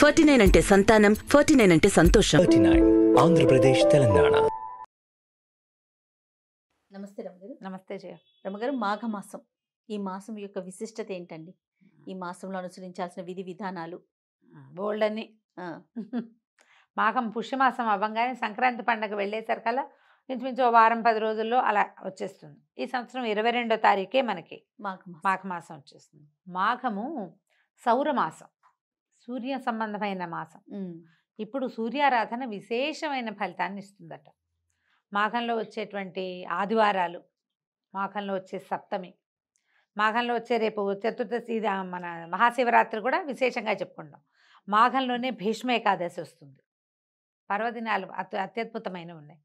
49 అంటే సంతానం, 49 అంటే సంతోషం. ఆంధ్రప్రదేశ్ తెలంగాణ. నమస్తే రమగారు. నమస్తే జయ. రమగారు, మాఘమాసం, ఈ మాసం యొక్క విశిష్టత ఏంటండి? ఈ మాసంలో అనుసరించాల్సిన విధి విధానాలు బోల్డ్ అని. మాఘం పుష్యమాసం అవ్వంగానే సంక్రాంతి పండుగ వెళ్ళేసరికల్లా ఇంచుమించు వారం 10 రోజుల్లో అలా వచ్చేస్తుంది. ఈ సంవత్సరం 22వ తారీఖే మనకి మాఘమాసం వచ్చేస్తుంది. మాఘము సౌరమాసం, సూర్య సంబంధమైన మాసం. ఇప్పుడు సూర్యారాధన విశేషమైన ఫలితాన్ని ఇస్తుందట. మాఘంలో వచ్చేటువంటి ఆదివారాలు, మాఘంలో వచ్చే సప్తమి, మాఘంలో వచ్చే రేపు చతుర్దశి, మన మహాశివరాత్రి కూడా విశేషంగా చెప్పుకుంటాం. మాఘంలోనే భీష్మ ఏకాదశి వస్తుంది. పర్వదినాలు అత్యద్భుతమైనవి ఉన్నాయి.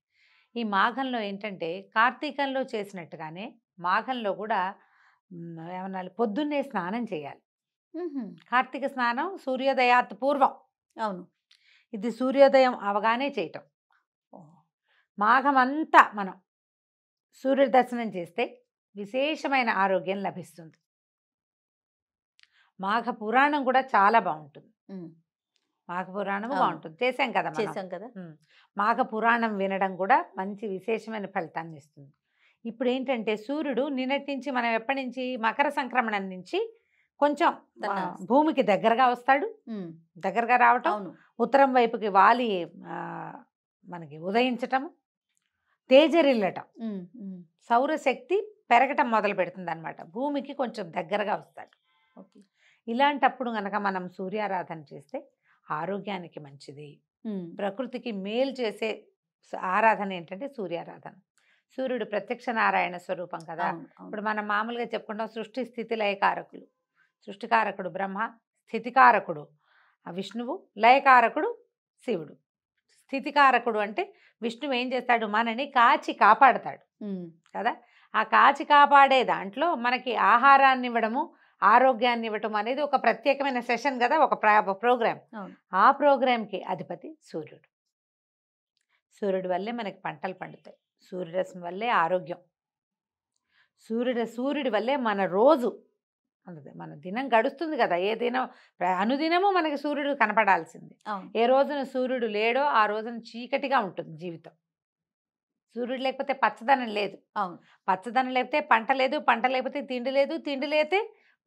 ఈ మాఘంలో ఏంటంటే, కార్తీకంలో చేసినట్టుగానే మాఘంలో కూడా ఏమన్నా పొద్దున్నే స్నానం చేయాలి. కార్తీక స్నానం సూర్యోదయాత్ పూర్వం. అవును, ఇది సూర్యోదయం అవగానే చేయటం. మాఘమంతా మనం సూర్యదర్శనం చేస్తే విశేషమైన ఆరోగ్యం లభిస్తుంది. మాఘ పురాణం కూడా చాలా బాగుంటుంది. మాఘ పురాణం బాగుంటుంది, చేసాం కదా. మాఘ పురాణం వినడం కూడా మంచి విశేషమైన ఫలితాన్ని ఇస్తుంది. ఇప్పుడు ఏంటంటే, సూర్యుడు నిన్నటి నుంచి, మనం ఎప్పటి నుంచి మకర సంక్రమణం నుంచి కొంచెం భూమికి దగ్గరగా వస్తాడు. దగ్గరగా రావటం, ఉత్తరం వైపుకి వాలి మనకి ఉదయించటము, తేజరిల్లటం, సౌరశక్తి పెరగటం మొదలు పెడుతుంది అనమాట. భూమికి కొంచెం దగ్గరగా వస్తాడు. ఇలాంటప్పుడు కనుక మనం సూర్యారాధన చేస్తే ఆరోగ్యానికి మంచిది. ప్రకృతికి మేలు చేసే ఆరాధన ఏంటంటే సూర్యారాధన. సూర్యుడు ప్రత్యక్ష నారాయణ స్వరూపం కదా. ఇప్పుడు మనం మామూలుగా చెప్పుకుంటాం, సృష్టి స్థితి లయకారకులు. సృష్టికారకుడు బ్రహ్మ, స్థితికారకుడు విష్ణువు, లయకారకుడు శివుడు. స్థితికారకుడు అంటే విష్ణువు ఏం చేస్తాడు, మనని కాచి కాపాడతాడు కదా. ఆ కాచి కాపాడే దాంట్లో మనకి ఆహారాన్ని ఇవ్వడము, ఆరోగ్యాన్ని ఇవ్వటం అనేది ఒక ప్రత్యేకమైన సెషన్ కదా, ఒక ప్రోగ్రామ్. ఆ ప్రోగ్రామ్కి అధిపతి సూర్యుడు. సూర్యుడి వల్లే మనకి పంటలు పండుతాయి, సూర్యరశ్మి వల్లే ఆరోగ్యం, సూర్యుడి వల్లే మన రోజు, మన దినం గడుస్తుంది కదా. ఏ దినం, అనుదినము మనకి సూర్యుడు కనపడాల్సింది. ఏ రోజున సూర్యుడు లేడో ఆ రోజున చీకటిగా ఉంటుంది జీవితం. సూర్యుడు లేకపోతే పచ్చదనం లేదు. పచ్చదనం లేకపోతే పంట లేదు, పంట లేకపోతే తిండి లేదు, తిండి లేతే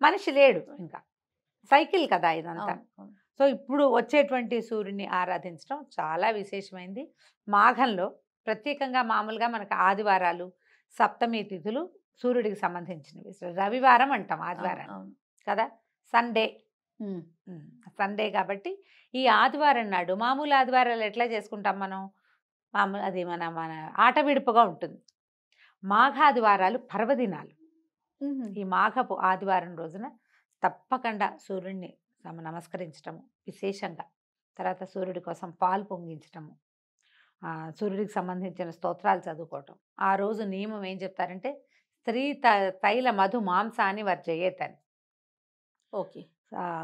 మనిషి లేడు. ఇంకా సైకిల్ కదా ఇదంతా. సో ఇప్పుడు వచ్చేటువంటి సూర్యుడిని ఆరాధించడం చాలా విశేషమైంది. మాఘంలో ప్రత్యేకంగా మామూలుగా మనకు ఆదివారాలు, సప్తమి తిథులు సూర్యుడికి సంబంధించినవి. రవివారం అంటాం ఆదివారాన్ని కదా, సండే కాబట్టి ఈ ఆదివారం నాడు, మామూలు ఆదివారాలు ఎట్లా చేసుకుంటాం మనం, మామూలు అది మన ఆట విడుపుగా ఉంటుంది. మాఘాదివారాలు పర్వదినాలు. ఈ మాఘపు ఆదివారం రోజున తప్పకుండా సూర్యుడిని నమస్కరించటము విశేషంగా, తర్వాత సూర్యుడి కోసం పాలు పొంగించటము, సూర్యుడికి సంబంధించిన స్తోత్రాలు చదువుకోవటం. ఆ రోజు నియమం ఏం చెప్తారంటే, స్త్రీ తైల మధు మాంసాన్ని వర్జయేతని. ఓకే,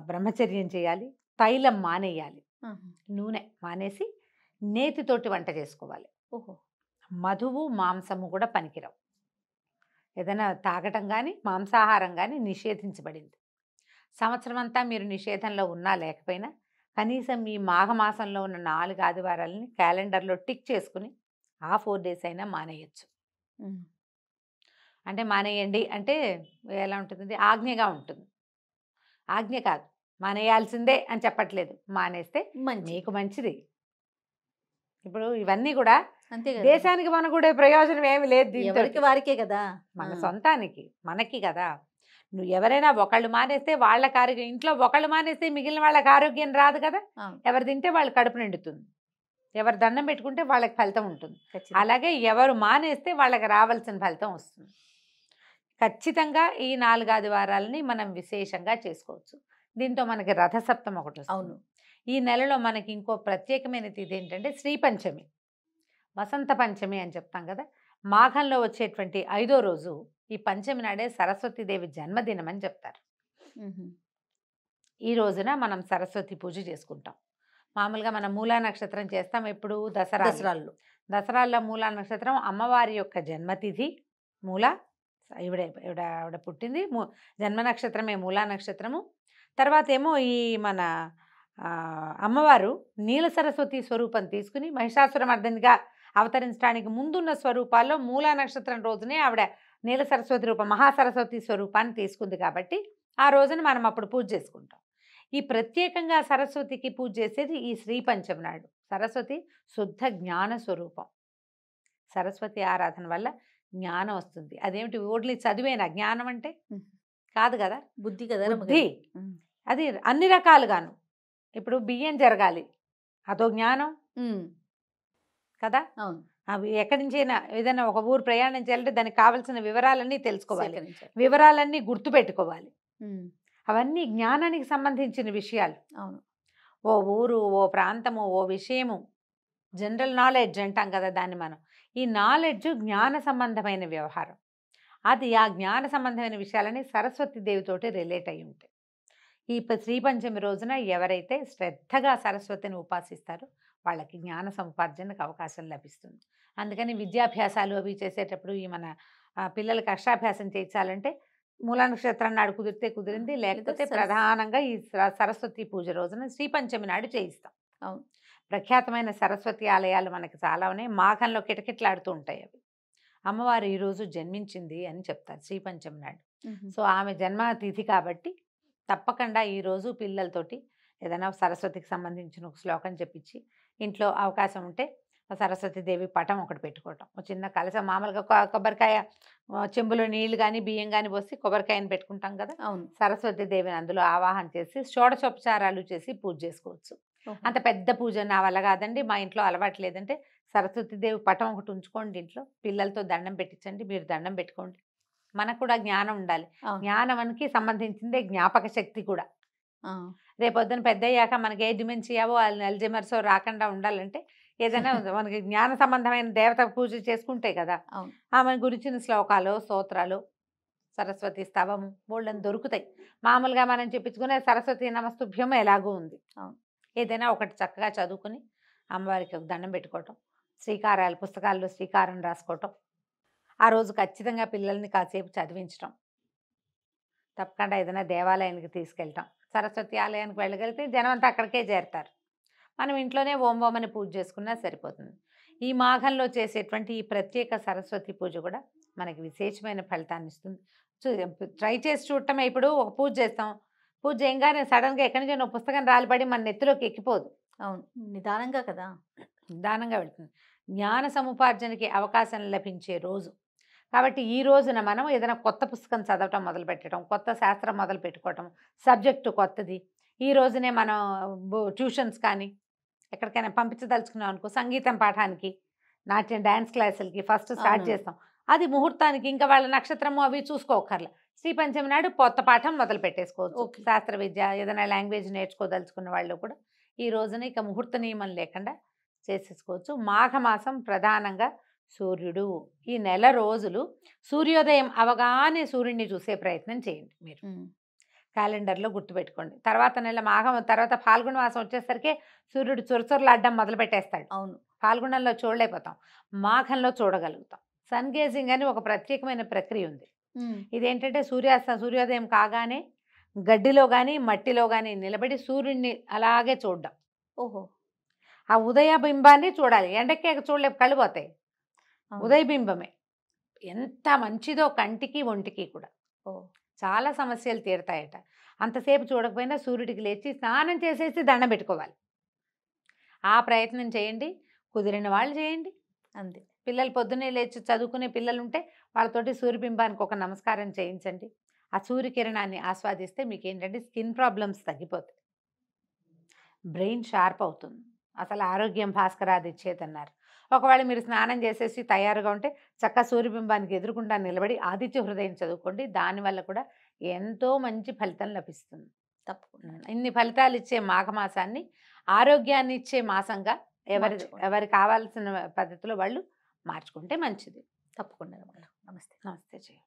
బ్రహ్మచర్యం చేయాలి, తైలం మానేయాలి, నూనె మానేసి నేతితోటి వంట చేసుకోవాలి. ఓహో, మధువు మాంసము కూడా పనికిరావు. ఏదైనా తాగటం కానీ మాంసాహారం కానీ నిషేధించబడింది. సంవత్సరం అంతా మీరు నిషేధంలో ఉన్నా లేకపోయినా కనీసం ఈ మాఘమాసంలో ఉన్న 4 ఆదివారాలని క్యాలెండర్లో టిక్ చేసుకుని ఆ 4 డేస్ అయినా మానేయచ్చు. అంటే మానేయండి అంటే ఎలా ఉంటుంది, ఆజ్ఞగా ఉంటుంది. ఆజ్ఞ కాదు, మానేయాల్సిందే అని చెప్పట్లేదు. మానేస్తే మీకు మంచిది. ఇప్పుడు ఇవన్నీ కూడా దేశానికి మనకు ప్రయోజనం ఏమి లేదు, ఎవరికి వారికే కదా, మన సొంతానికి మనకి కదా. నువ్వు ఎవరైనా ఒకళ్ళు మానేస్తే వాళ్ళకి ఆరోగ్యం, ఇంట్లో ఒకళ్ళు మానేస్తే మిగిలిన వాళ్ళకి ఆరోగ్యం రాదు కదా. ఎవరు తింటే వాళ్ళు కడుపు నిండుతుంది, ఎవరు దండం పెట్టుకుంటే వాళ్ళకి ఫలితం ఉంటుంది. అలాగే ఎవరు మానేస్తే వాళ్ళకి రావాల్సిన ఫలితం వస్తుంది. ఖచ్చితంగా ఈ 4 ఆదివారాలని మనం విశేషంగా చేసుకోవచ్చు. దీంతో మనకి రథసప్తమి ఒకటి. అవును, ఈ నెలలో మనకి ఇంకో ప్రత్యేకమైన తిథి ఏంటంటే శ్రీపంచమి, వసంత పంచమి అని చెప్తాం కదా. మాఘంలో వచ్చేటువంటి 5వ రోజు ఈ పంచమి నాడే సరస్వతీదేవి జన్మదినం అని చెప్తారు. ఈ రోజున మనం సరస్వతి పూజ చేసుకుంటాం. మామూలుగా మనం మూలా నక్షత్రం చేస్తాం. ఎప్పుడు దసరాల్లో మూలా నక్షత్రం అమ్మవారి యొక్క జన్మతిథి. మూల ఇవిడ పుట్టింది, జన్మ నక్షత్రమే మూలా నక్షత్రము. తర్వాత ఏమో ఈ మన అమ్మవారు నీల సరస్వతి స్వరూపం తీసుకుని మహిషాసురమర్దినిగా అవతరించడానికి ముందున్న స్వరూపాల్లో మూల నక్షత్రం రోజునే ఆవిడ నీల సరస్వతి రూప మహాసరస్వతి స్వరూపాన్ని తీసుకుంది కాబట్టి ఆ రోజున మనం అప్పుడు పూజ చేసుకుంటాం. ఈ ప్రత్యేకంగా సరస్వతికి పూజ చేసేది ఈ శ్రీ పంచమి నాడు. సరస్వతి శుద్ధ జ్ఞాన స్వరూపం. సరస్వతి ఆరాధన వల్ల జ్ఞానం వస్తుంది. అదేమిటి, ఓన్లీ చదివేనా జ్ఞానం అంటే కాదు కదా, బుద్ధి కదా, బుద్ధి. అది అన్ని రకాలుగాను. ఇప్పుడు బియ్యం జరగాలి, అదో జ్ఞానం కదా. అవి ఎక్కడి నుంచైనా ఏదైనా ఒక ఊరు ప్రయాణం చేయాలంటే దానికి కావాల్సిన వివరాలన్నీ తెలుసుకోవాలి, వివరాలన్నీ గుర్తుపెట్టుకోవాలి. అవన్నీ జ్ఞానానికి సంబంధించిన విషయాలు. అవును, ఓ ఊరు, ఓ ప్రాంతము, ఓ విషయము, జనరల్ నాలెడ్జ్ అంటాం కదా దాన్ని మనం. ఈ నాలెడ్జ్ జ్ఞాన సంబంధమైన వ్యవహారం. అది ఆ జ్ఞాన సంబంధమైన విషయాలని సరస్వతీదేవితోటి రిలేట్ అయి ఉంటాయి. ఈ శ్రీపంచమి రోజున ఎవరైతే శ్రద్ధగా సరస్వతిని ఉపాసిస్తారో వాళ్ళకి జ్ఞాన సముపార్జనకు అవకాశం లభిస్తుంది. అందుకని విద్యాభ్యాసాలు అవి చేసేటప్పుడు ఈ మన పిల్లలకు అక్షరాభ్యాసం చేయించాలంటే మూల నక్షత్రం నాడు కుదిరితే కుదిరింది, లేకపోతే ప్రధానంగా ఈ సరస్వతి పూజ రోజున శ్రీపంచమి నాడు చేయిస్తాం. అవును, ప్రఖ్యాతమైన సరస్వతి ఆలయాలు మనకి చాలా ఉన్నాయి. మాఘంలో కిటకిటలాడుతూ ఉంటాయి అవి. అమ్మవారు ఈరోజు జన్మించింది అని చెప్తారు శ్రీపంచమి నాడు. సో ఆమె జన్మతిథి కాబట్టి తప్పకుండా ఈరోజు పిల్లలతోటి ఏదైనా సరస్వతికి సంబంధించిన ఒక శ్లోకం చెప్పించి, ఇంట్లో అవకాశం ఉంటే సరస్వతీదేవి పటం ఒకటి పెట్టుకోవటం, చిన్న కలస, మామూలుగా కొబ్బరికాయ చెంబులో నీళ్లు కానీ బియ్యం కానీ పోసి కొబ్బరికాయని పెట్టుకుంటాం కదా. అవును, సరస్వతీదేవిని అందులో ఆవాహన చేసి షోడశోపచారాలు చేసి పూజ చేసుకోవచ్చు. అంత పెద్ద పూజ నా వల్ల కాదండి, మా ఇంట్లో అలవాటు లేదంటే సరస్వతీదేవి పటం ఒకటి ఉంచుకోండి ఇంట్లో, పిల్లలతో దండం పెట్టించండి, మీరు దండం పెట్టుకోండి. మనకు కూడా జ్ఞానం ఉండాలి. జ్ఞానానికి సంబంధించిందే జ్ఞాపక శక్తి కూడా. రేపొద్దున పెద్ద అయ్యాక మనకి ఏ డిమెన్షియావో అల్జీమర్సో రాకుండా ఉండాలంటే ఏదైనా మనకి జ్ఞాన సంబంధమైన దేవత పూజ చేసుకుంటాయి కదా, ఆమె గురించిన శ్లోకాలు, స్తోత్రాలు, సరస్వతి స్తవము బోళ్ళని దొరుకుతాయి. మామూలుగా మనం చెప్పించుకునే సరస్వతి నమస్తుభ్యం ఎలాగూ ఉంది. ఏదైనా ఒకటి చక్కగా చదువుకుని అమ్మవారికి ఒక దండం పెట్టుకోవటం, శ్రీకారాలు పుస్తకాల్లో శ్రీకారం రాసుకోవటం, ఆ రోజు ఖచ్చితంగా పిల్లల్ని కాసేపు చదివించటం, తప్పకుండా ఏదైనా దేవాలయానికి తీసుకెళ్ళటం. సరస్వతి ఆలయానికి వెళ్ళగలిగితే జనం అంతా అక్కడికే చేరతారు. మనం ఇంట్లోనే ఓంబోమని పూజ చేసుకున్నా సరిపోతుంది. ఈ మాఘంలో చేసేటువంటి ఈ ప్రత్యేక సరస్వతి పూజ కూడా మనకి విశేషమైన ఫలితాన్ని ఇస్తుంది. ట్రై చేసి చూడటమే. ఇప్పుడు ఒక పూజ చేస్తాం, పూజ చేయగానే సడన్గా ఎక్కడి నుంచి ఒక పుస్తకం రాలిపడి మన నెత్తిలోకి ఎక్కిపోదు. అవును, నిదానంగా కదా, నిదానంగా వెళుతుంది. జ్ఞాన సముపార్జనకి అవకాశం లభించే రోజు కాబట్టి ఈ రోజున మనం ఏదైనా కొత్త పుస్తకం చదవటం మొదలుపెట్టడం, కొత్త శాస్త్రం మొదలు పెట్టుకోవటం, సబ్జెక్టు కొత్తది ఈ రోజునే మనం ట్యూషన్స్ కానీ ఎక్కడికైనా పంపించదలుచుకున్నాం అనుకో, సంగీతం పాఠానికి, నాట్యం డ్యాన్స్ క్లాసులకి ఫస్ట్ స్టార్ట్ చేస్తాం. అది ముహూర్తానికి, ఇంకా వాళ్ళ నక్షత్రము అవి చూసుకోకర్లే, శ్రీపంచమి నాడు కొత్త పాఠం మొదలు పెట్టేసుకోవచ్చు. శాస్త్ర విద్య ఏదైనా లాంగ్వేజ్ నేర్చుకోదలుచుకున్న వాళ్ళు కూడా ఈ రోజున ఇక ముహూర్త నియమం లేకుండా చేసేసుకోవచ్చు. మాఘమాసం ప్రధానంగా సూర్యుడు, ఈ నెల రోజులు సూర్యోదయం అవగానే సూర్యుడిని చూసే ప్రయత్నం చేయండి. మీరు క్యాలెండర్లో గుర్తుపెట్టుకోండి. తర్వాత నెల మాఘం తర్వాత ఫాల్గుణ మాసం వచ్చేసరికి సూర్యుడు చొరచొరలాడ్డం మొదలు పెట్టేస్తాడు. అవును, ఫాల్గుణంలో చూడలేకపోతాం, మాఘంలో చూడగలుగుతాం. సన్ గేజింగ్ అని ఒక ప్రత్యేకమైన ప్రక్రియ ఉంది. ఇదేంటంటే సూర్యోదయం కాగానే గడ్డిలో కానీ మట్టిలో కానీ నిలబడి సూర్యుడిని అలాగే చూడడం. ఓహో, ఆ ఉదయబింబాన్ని చూడాలి. ఎండకే చూడలేవు, కళ్ళు పోతాయి. ఉదయబింబమే ఎంత మంచిదో కంటికి ఒంటికి కూడా. చాలా సమస్యలు తీరుతాయట. అంతసేపు చూడకపోయినా సూర్యుడికి లేచి స్నానం చేసేసి దండం పెట్టుకోవాలి. ఆ ప్రయత్నం చేయండి, కుదిరిన వాళ్ళు చేయండి. అంతే, పిల్లలు పొద్దునే లేచి చదువుకునే పిల్లలు ఉంటే వాళ్ళతోటి సూర్యబింబానికి ఒక నమస్కారం చేయించండి. ఆ సూర్యకిరణాన్ని ఆస్వాదిస్తే మీకు ఏంటంటే స్కిన్ ప్రాబ్లమ్స్ తగ్గిపోతాయి, బ్రెయిన్ షార్ప్ అవుతుంది. అసలు ఆరోగ్యం భాస్కరాది ఇచ్చేదన్నారు. ఒకవేళ మీరు స్నానం చేసేసి తయారుగా ఉంటే చక్క సూర్యబింబానికి ఎదురుకుండా నిలబడి ఆదిత్య హృదయం చదువుకోండి. దానివల్ల కూడా ఎంతో మంచి ఫలితం లభిస్తుంది. తప్పకుండా ఇన్ని ఫలితాలు ఇచ్చే మాఘమాసాన్ని ఆరోగ్యాన్ని ఇచ్చే మాసంగా ఎవరు కావాల్సిన పద్ధతిలో వాళ్ళు మార్చుకుంటే మంచిది. తప్పకుండా. నమస్తే. నమస్తే జయ.